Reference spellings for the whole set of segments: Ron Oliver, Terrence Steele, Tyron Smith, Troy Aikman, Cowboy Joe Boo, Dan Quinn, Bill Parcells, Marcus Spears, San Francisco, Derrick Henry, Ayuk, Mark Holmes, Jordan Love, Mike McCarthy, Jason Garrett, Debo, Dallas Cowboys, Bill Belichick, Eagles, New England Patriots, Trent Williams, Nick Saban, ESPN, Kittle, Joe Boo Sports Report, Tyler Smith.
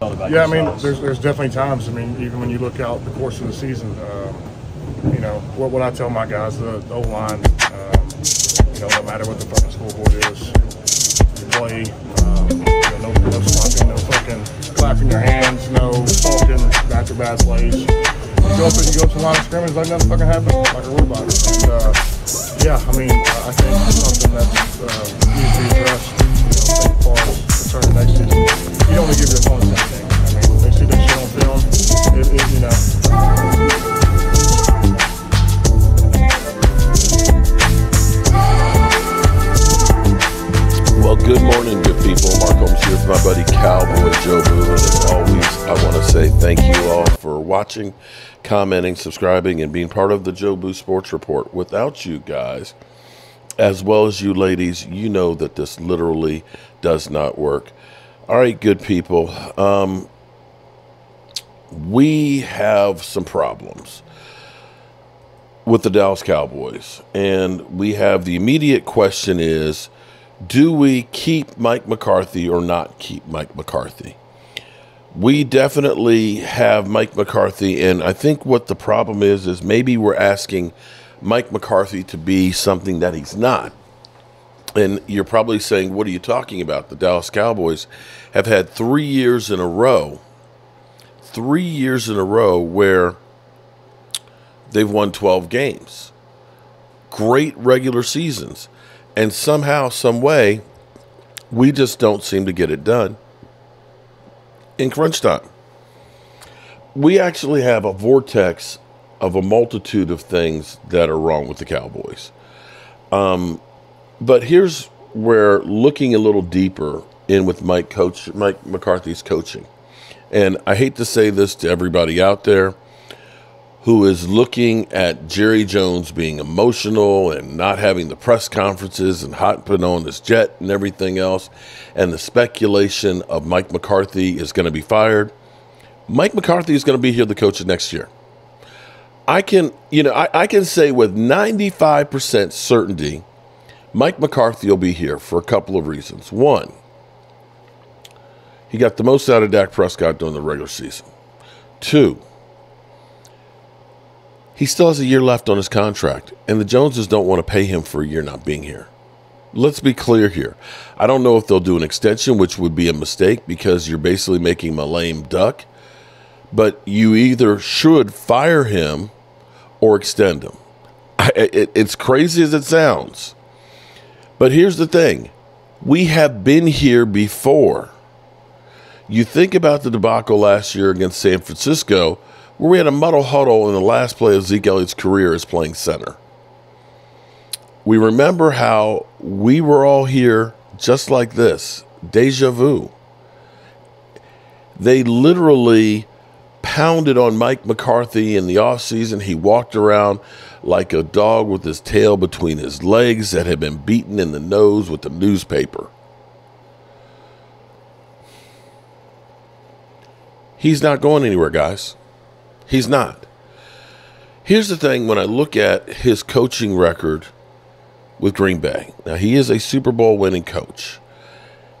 about yourselves? Yeah, I mean, there's definitely times. I mean, even when you look out the course of the season, you know, what I tell my guys, the O-line, you know, no matter what the fucking scoreboard is, you play, no slopping, no fucking clapping your hands, no fucking back to bad plays. You go up to the line of scrimmage like nothing fucking happened, like a robot. And, yeah, I mean, I think it's something that's easy to address, you know, as far as returning next season. You don't want to give your opponents anything. I mean, they see that shit on film, it you know. Well, good morning, good people. Mark Holmes here for my buddy Cowboy Joe Boo. And as always, I want to say thank you all for watching, commenting, subscribing, and being part of the Joe Boo Sports Report. Without you guys, as well as you ladies, you know that this literally does not work. All right, good people. We have some problems with the Dallas Cowboys. And we have the immediate question is, do we keep Mike McCarthy or not keep Mike McCarthy? We definitely have Mike McCarthy, and I think what the problem is maybe we're asking Mike McCarthy to be something that he's not. And you're probably saying, what are you talking about? The Dallas Cowboys have had 3 years in a row, where they've won 12 games. Great regular seasons. And somehow, some way, we just don't seem to get it done in crunch time. We actually have a vortex of a multitude of things that are wrong with the Cowboys. But here's where looking a little deeper in with Mike McCarthy's coaching. And I hate to say this to everybody out there who is looking at Jerry Jones being emotional and not having the press conferences and hopping on this jet and everything else, and the speculation of Mike McCarthy is going to be fired. Mike McCarthy is going to be here the coach of next year. I can say with 95% certainty, Mike McCarthy will be here for a couple of reasons. One, he got the most out of Dak Prescott during the regular season. Two, he still has a year left on his contract, and the Joneses don't want to pay him for a year not being here. Let's be clear here. I don't know if they'll do an extension, which would be a mistake because you're basically making him a lame duck, but you either should fire him or extend him. It's crazy as it sounds, but here's the thing. We have been here before. You think about the debacle last year against San Francisco, where we had a muddle huddle in the last play of Zeke Elliott's career as playing center. We remember how we were all here just like this, deja vu. They literally pounded on Mike McCarthy in the offseason. He walked around like a dog with his tail between his legs that had been beaten in the nose with a newspaper. He's not going anywhere, guys. He's not. Here's the thing, when I look at his coaching record with Green Bay. Now, he is a Super Bowl winning coach.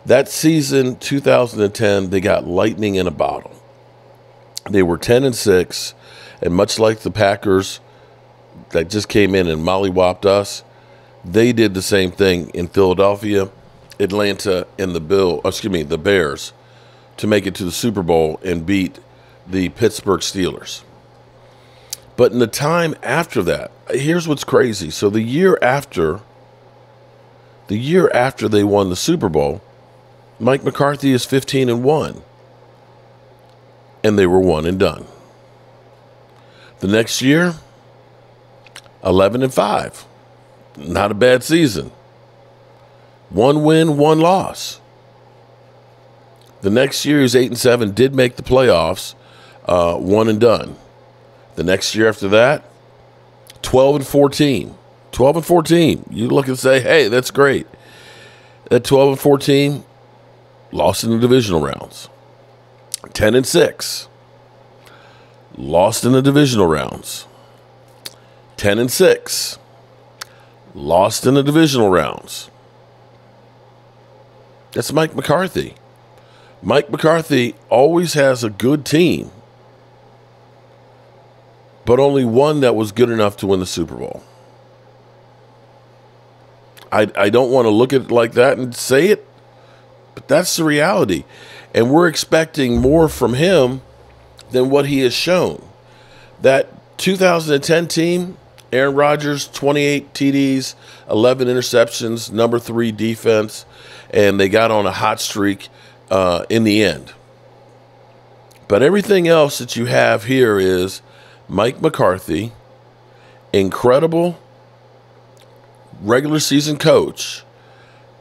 That season, 2010, they got lightning in a bottle. They were 10-6, and much like the Packers that just came in and mollywopped us, they did the same thing in Philadelphia, Atlanta, and the Bears to make it to the Super Bowl and beat the Pittsburgh Steelers. But in the time after that, here's what's crazy. So the year after they won the Super Bowl, Mike McCarthy is 15-1, and they were 1 and done. The next year, 11-5, not a bad season. 1 win, 1 loss. The next year, he's 8-7, did make the playoffs. 1 and done. The next year after that, 12-14. 12-14. You look and say, hey, that's great. At 12-14, lost in the divisional rounds. 10-6. Lost in the divisional rounds. 10-6. Lost in the divisional rounds. That's Mike McCarthy. Mike McCarthy always has a good team, but only one that was good enough to win the Super Bowl. I don't want to look at it like that and say it, but that's the reality. And we're expecting more from him than what he has shown. That 2010 team, Aaron Rodgers, 28 TDs, 11 interceptions, #3 defense, and they got on a hot streak in the end. But everything else that you have here is Mike McCarthy, incredible regular season coach,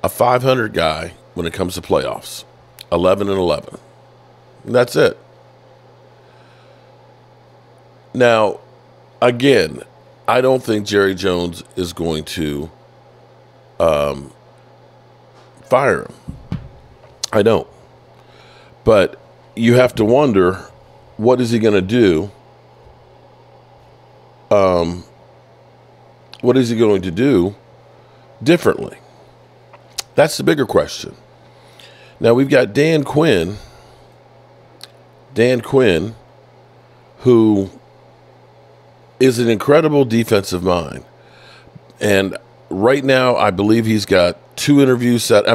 a 500 guy when it comes to playoffs, 11-11. That's it. Now, again, I don't think Jerry Jones is going to fire him. I don't. But you have to wonder, what is he going to do? What is he going to do differently? That's the bigger question. Now we've got Dan Quinn. Dan Quinn, who is an incredible defensive mind. And right now, I believe he's got five interviews set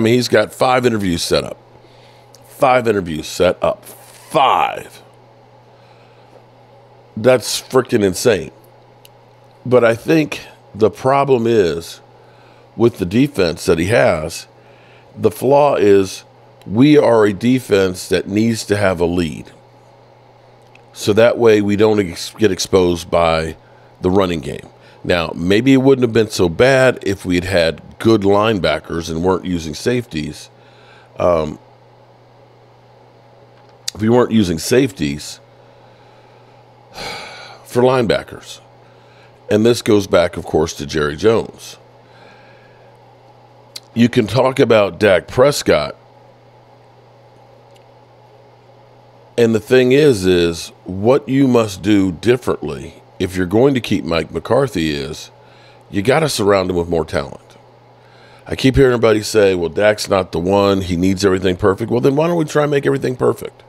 up. Five. That's freaking insane. But I think the problem is with the defense that he has, the flaw is we are a defense that needs to have a lead. So that way we don't get exposed by the running game. Now, maybe it wouldn't have been so bad if we had had good linebackers and weren't using safeties. If we weren't using safeties for linebackers. And this goes back, of course, to Jerry Jones. You can talk about Dak Prescott. And the thing is what you must do differently if you're going to keep Mike McCarthy is you got to surround him with more talent. I keep hearing everybody say, well, Dak's not the one. He needs everything perfect. Well, then why don't we try and make everything perfect?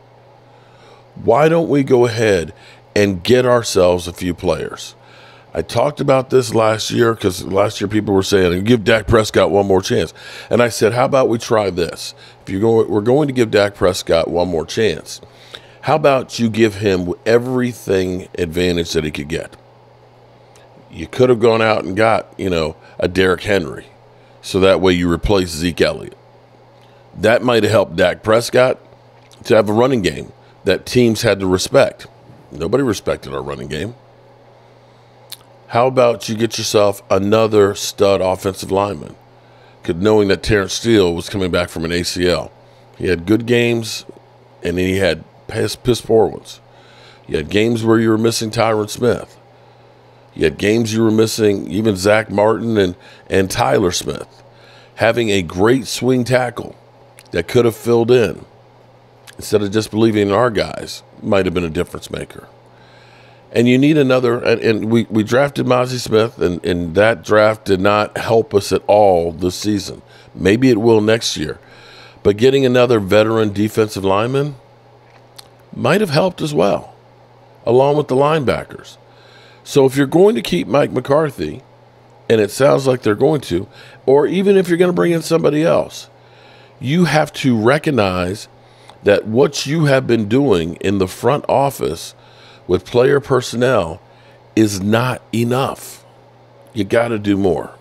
Why don't we go ahead and get ourselves a few players? I talked about this last year because last year people were saying, give Dak Prescott one more chance. And I said, how about we try this? If you go, we're going to give Dak Prescott one more chance. How about you give him everything advantage that he could get? You could have gone out and got, a Derrick Henry. So that way you replace Zeke Elliott. That might have helped Dak Prescott to have a running game that teams had to respect. Nobody respected our running game. How about you get yourself another stud offensive lineman? Because knowing that Terrence Steele was coming back from an ACL, he had good games, and then he had piss-poor ones. You had games where you were missing Tyron Smith. You had games you were missing even Zach Martin and Tyler Smith. Having a great swing tackle that could have filled in instead of just believing in our guys might have been a difference maker. And you need another, and we drafted Mazi Smith, and that draft did not help us at all this season. Maybe it will next year. But getting another veteran defensive lineman might have helped as well, along with the linebackers. So if you're going to keep Mike McCarthy, and it sounds like they're going to, or even if you're going to bring in somebody else, you have to recognize that what you have been doing in the front office with player personnel is not enough. You got to do more.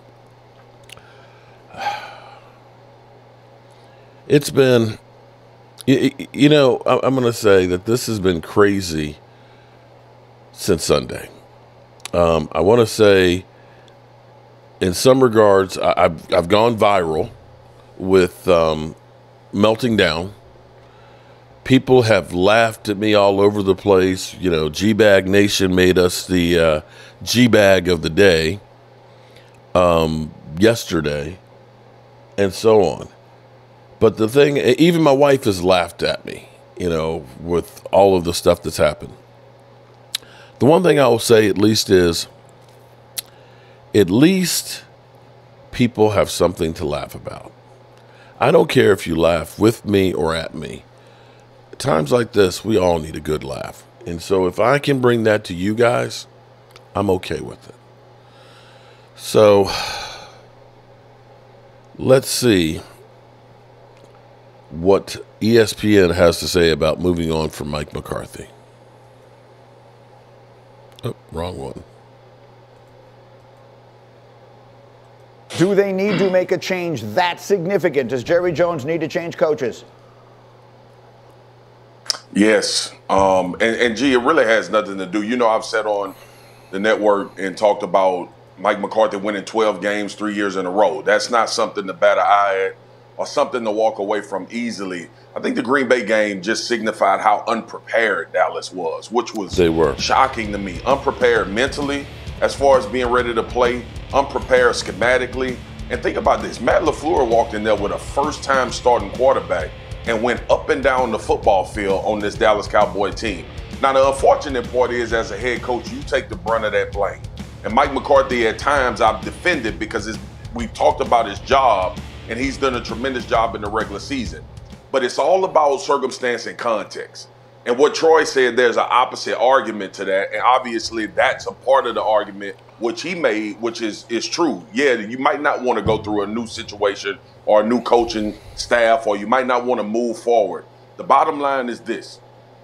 It's been, I'm going to say that this has been crazy since Sunday. I want to say in some regards, I've gone viral with melting down. People have laughed at me all over the place. G-Bag Nation made us the G-Bag of the day yesterday and so on. But the thing, even my wife has laughed at me, with all of the stuff that's happened. The one thing I will say at least is people have something to laugh about. I don't care if you laugh with me or at me. times like this, we all need a good laugh. And so if I can bring that to you guys, I'm okay with it. So let's see what ESPN has to say about moving on from Mike McCarthy. Oh, wrong one. Do they need to make a change that significant? Does Jerry Jones need to change coaches? Yes. Gee, it really has nothing to do. You know, I've said on the network and talked about Mike McCarthy winning 12 games 3 years in a row. That's not something to bat an eye at or something to walk away from easily. I think the Green Bay game just signified how unprepared Dallas was, which was shocking to me. Unprepared mentally, as far as being ready to play, unprepared schematically. And think about this. Matt LaFleur walked in there with a first-time starting quarterback and went up and down the football field on this Dallas Cowboy team. Now, the unfortunate part is, as a head coach, you take the brunt of that blame. And Mike McCarthy, at times, I've defended because we've talked about his job, and he's done a tremendous job in the regular season. But it's all about circumstance and context. And what Troy said, there's an opposite argument to that. And obviously, that's a part of the argument which he made, which is true. Yeah, you might not want to go through a new situation or a new coaching staff, or you might not want to move forward. The bottom line is this.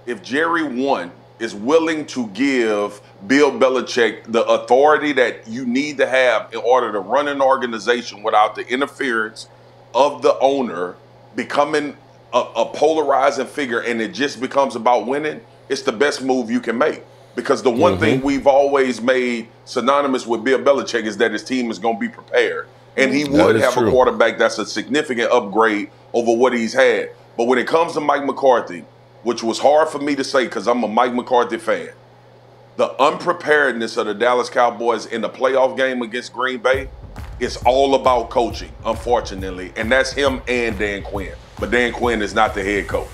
If Jerry, one, is willing to give Bill Belichick the authority that you need to have in order to run an organization without the interference of the owner becoming a polarizing figure, and it just becomes about winning, it's the best move you can make. Because the one thing we've always made synonymous with Bill Belichick is that his team is going to be prepared. And he would have a quarterback that's a significant upgrade over what he's had. But when it comes to Mike McCarthy, which was hard for me to say because I'm a Mike McCarthy fan, the unpreparedness of the Dallas Cowboys in the playoff game against Green Bay is all about coaching, unfortunately. And that's him and Dan Quinn. But Dan Quinn is not the head coach.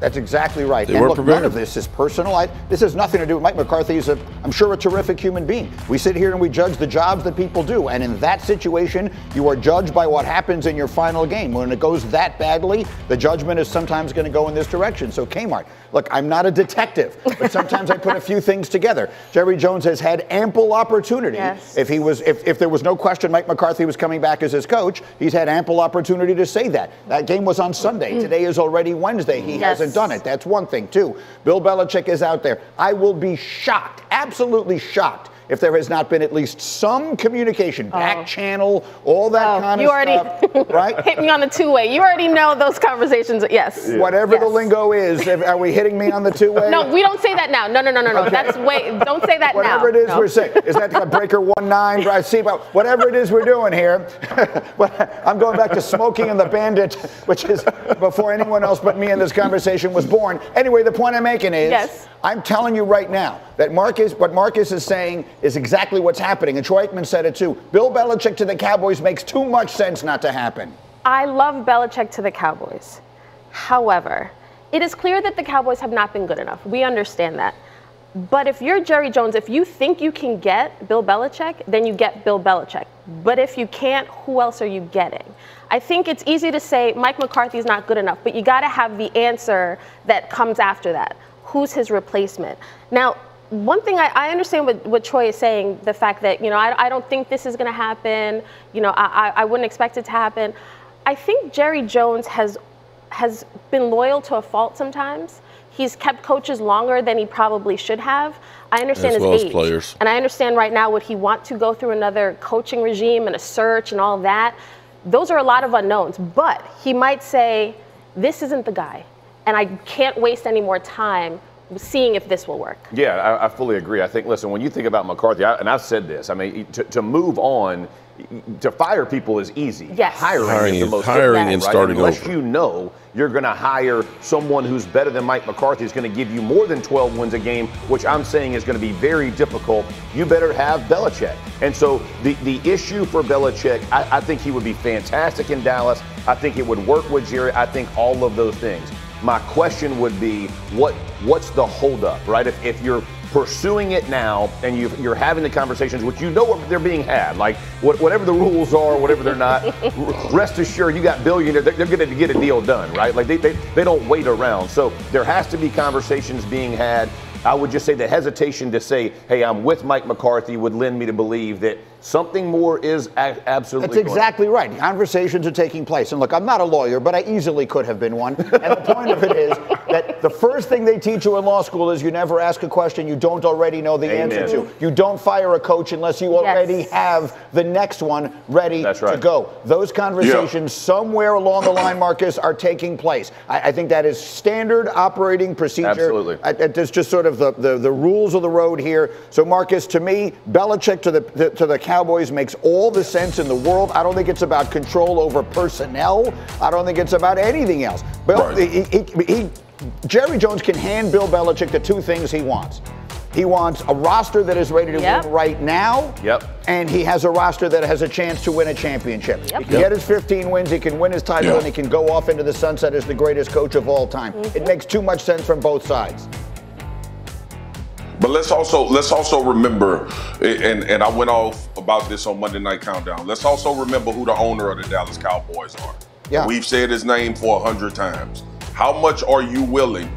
That's exactly right. And look, none of this is personal. This has nothing to do with Mike McCarthy. He's, I'm sure, a terrific human being. We sit here and we judge the jobs that people do. And in that situation, you are judged by what happens in your final game. When it goes that badly, the judgment is sometimes going to go in this direction. So Kmart, look, I'm not a detective, but sometimes I put a few things together. Jerry Jones has had ample opportunity. Yes. If there was no question Mike McCarthy was coming back as his coach, he's had ample opportunity to say that. That game was on Sunday. Today is already Wednesday. He hasn't done it. That's one thing, too. Bill Belichick is out there. I will be shocked, absolutely shocked, if there has not been at least some communication, back channel, all that kind of stuff, right? Hit me on the two-way. You already know those conversations. Yes. Yeah. Whatever the lingo is, are we hitting me on the two-way? No, we don't say that now. No. Okay. That's way. Don't say that now. Whatever it is we're saying. Is that the breaker 19? I see. Whatever it is we're doing here. I'm going back to Smoking and the Bandit, which is before anyone else but me in this conversation was born. Anyway, the point I'm making is, I'm telling you right now that what Marcus is saying is exactly what's happening. And Troy Aikman said it too. Bill Belichick to the Cowboys makes too much sense not to happen. I love Belichick to the Cowboys. However, it is clear that the Cowboys have not been good enough. We understand that. But if you're Jerry Jones, if you think you can get Bill Belichick, then you get Bill Belichick. But if you can't, who else are you getting? I think it's easy to say Mike McCarthy's not good enough, but you got to have the answer that comes after that. Who's his replacement? Now, one thing I understand what Troy is saying, the fact that, you know, I don't think this is going to happen. You know, I wouldn't expect it to happen. I think Jerry Jones has been loyal to a fault sometimes. He's kept coaches longer than he probably should have. I understand his age. Players. And I understand right now would he want to go through another coaching regime and a search and all that. Those are a lot of unknowns. But he might say, this isn't the guy, and I can't waste any more time seeing if this will work. Yeah, I fully agree. I think, listen, when you think about McCarthy, and I've said this, I mean, to move on, to fire people is easy. Yes. Hiring is the most difficult, right? And starting over. Unless you know you're going to hire someone who's better than Mike McCarthy is going to give you more than 12 wins a game, which I'm saying is going to be very difficult. You better have Belichick. And so the issue for Belichick, I think he would be fantastic in Dallas. I think it would work with Jerry. I think all of those things. My question would be, what's the holdup, right? If you're pursuing it now, and you're having the conversations, which you know what they're being had, like whatever the rules are, whatever they're not, rest assured you got billionaires, they're going to get a deal done, right? Like they don't wait around. So there has to be conversations being had. I would just say the hesitation to say, hey, I'm with Mike McCarthy would lend me to believe that something more is absolutely. That's exactly right. Conversations are taking place. And look, I'm not a lawyer, but I easily could have been one. And the point of it is that the first thing they teach you in law school is you never ask a question you don't already know the answer to. You don't fire a coach unless you already have the next one ready to go. Those conversations somewhere along the line, Marcus, are taking place. I think that is standard operating procedure. Absolutely. It's just sort of the rules of the road here. So, Marcus, to me, Belichick to the Cowboys makes all the sense in the world. I don't think it's about control over personnel. I don't think it's about anything else. But Jerry Jones can hand Bill Belichick the two things he wants. He wants a roster that is ready to win right now, and he has a roster that has a chance to win a championship. He can get his 15 wins, he can win his title, and he can go off into the sunset as the greatest coach of all time. It makes too much sense from both sides. But let's also remember, and I went off about this on Monday Night Countdown. Let's also remember who the owner of the Dallas Cowboys are. Yeah. We've said his name for 100 times. How much are you willing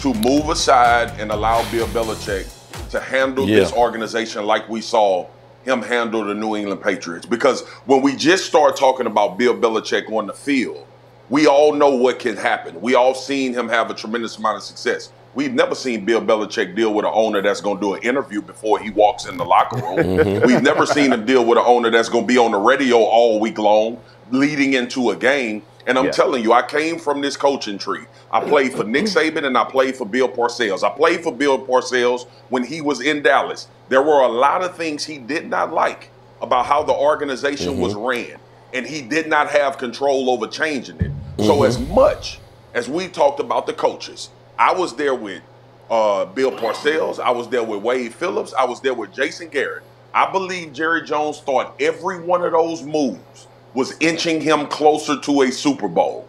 to move aside and allow Bill Belichick to handle this organization like we saw him handle the New England Patriots? Because when we just start talking about Bill Belichick on the field, we all know what can happen. We all seen him have a tremendous amount of success. We've never seen Bill Belichick deal with an owner that's going to do an interview before he walks in the locker room. We've never seen him deal with an owner that's going to be on the radio all week long leading into a game. And I'm telling you, I came from this coaching tree. I played for Nick Saban and I played for Bill Parcells. I played for Bill Parcells when he was in Dallas. There were a lot of things he did not like about how the organization was ran, and he did not have control over changing it. So as much as we talked about the coaches, I was there with Bill Parcells. I was there with Wade Phillips. I was there with Jason Garrett. I believe Jerry Jones thought every one of those moves was inching him closer to a Super Bowl.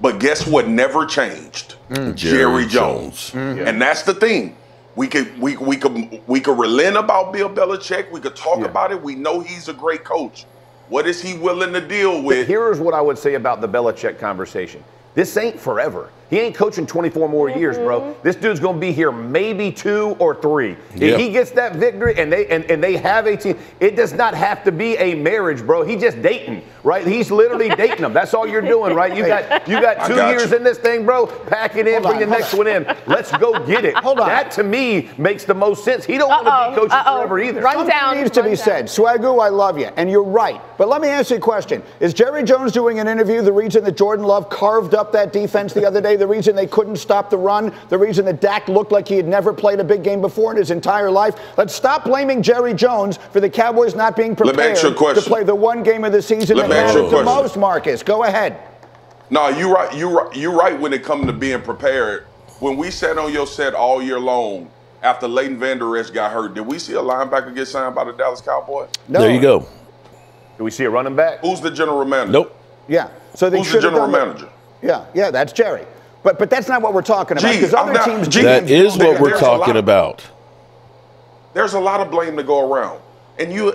But guess what never changed? Jerry Jones. And that's the thing. We could relent about Bill Belichick. We could talk about it. We know he's a great coach. What is he willing to deal with? Here's what I would say about the Belichick conversation. This ain't forever. He ain't coaching 24 more years, bro. This dude's going to be here maybe 2 or 3. If he gets that victory and they have a team, it does not have to be a marriage, bro. He's just dating, right? He's literally dating them. That's all you're doing, right? You got 2 years in this thing, bro. Pack it in, bring the next one in. Let's go get it. Hold on. That, to me, makes the most sense. He don't want to be coaching forever either. Something needs to be said. Swagoo, I love you, and you're right. But let me ask you a question. Is Jerry Jones doing an interview the reason that Jordan Love carved up that defense the other day? The reason they couldn't stop the run, the reason that Dak looked like he had never played a big game before in his entire life. Let's stop blaming Jerry Jones for the Cowboys not being prepared to play the one game of the season that mattered the most, Marcus. Go ahead. No, you're right. You're right when it comes to being prepared. When we sat on your set all year long after Leighton Vander Esch got hurt, did we see a linebacker get signed by the Dallas Cowboys? No. There you go. Did we see a running back? Who's the general manager? Nope. Yeah. So who's the general manager? Yeah. Yeah, that's Jerry. But that's not what we're talking about. Because other teams do that. That is what we're talking about. There's a lot of blame to go around. And you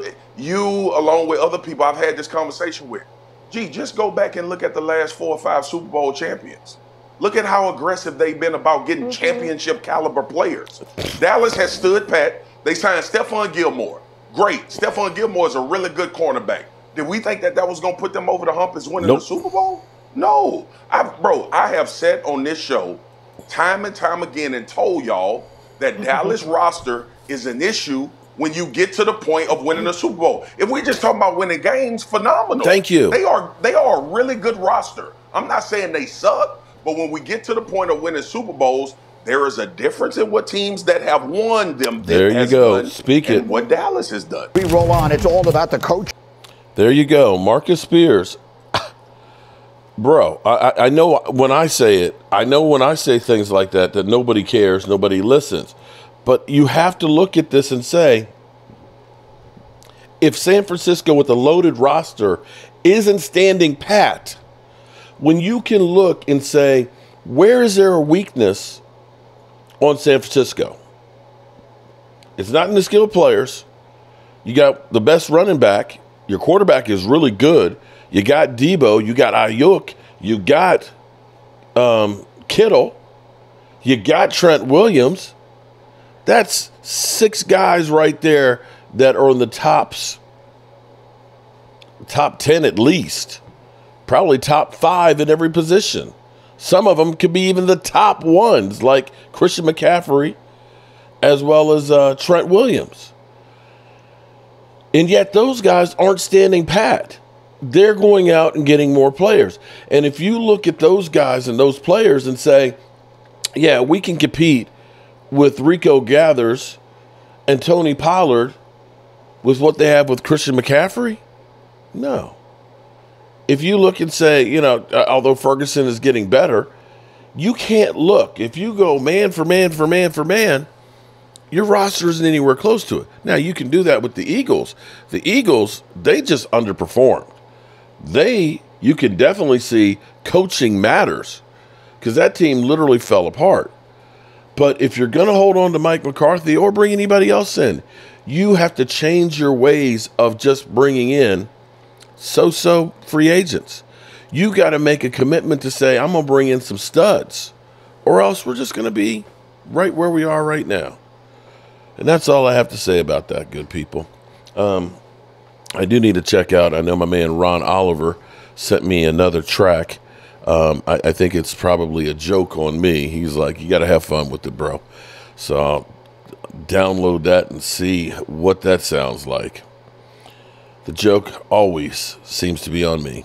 along with other people I've had this conversation with, just go back and look at the last 4 or 5 Super Bowl champions. Look at how aggressive they've been about getting championship caliber players. Dallas has stood pat. They signed Stefan Gilmore. Great. Stefan Gilmore is a really good cornerback. Did we think that that was going to put them over the hump as winning the Super Bowl? No, I have said on this show time and time again and told y'all that Dallas roster is an issue when you get to the point of winning a Super Bowl. If we're just talking about winning games, phenomenal. Thank you. They are a really good roster. I'm not saying they suck, but when we get to the point of winning Super Bowls, there is a difference in what teams that have won them. There you go. Speak it. What Dallas has done. We roll on. It's all about the coach. There you go. Marcus Spears. Bro, I know when I say it, I know when I say things like that, that nobody cares, nobody listens. But you have to look at this and say, if San Francisco with a loaded roster isn't standing pat, when you can look and say, where is there a weakness on San Francisco? It's not in the skilled players. You got the best running back. Your quarterback is really good. You got Debo. You got Ayuk. You got Kittle. You got Trent Williams. That's six guys right there that are in the top 10 at least. Probably top 5 in every position. Some of them could be even the top ones, like Christian McCaffrey, as well as Trent Williams. And yet those guys aren't standing pat. They're going out and getting more players. And if you look at those guys and those players and say, yeah, we can compete with Rico Gathers and Tony Pollard with what they have with Christian McCaffrey? No. If you look and say, you know, although Ferguson is getting better, you can't look. If you go man for man for man for man, your roster isn't anywhere close to it. Now, you can do that with the Eagles. The Eagles, they just underperformed. You can definitely see coaching matters because that team literally fell apart. But if you're going to hold on to Mike McCarthy or bring anybody else in, you have to change your ways of just bringing in so-so free agents. You got to make a commitment to say, I'm going to bring in some studs, or else we're just going to be right where we are right now. And that's all I have to say about that, good people. I do need to check out. I know my man Ron Oliver sent me another track. I think it's probably a joke on me. He's like, you got to have fun with it, bro. So I'll download that and see what that sounds like. The joke always seems to be on me.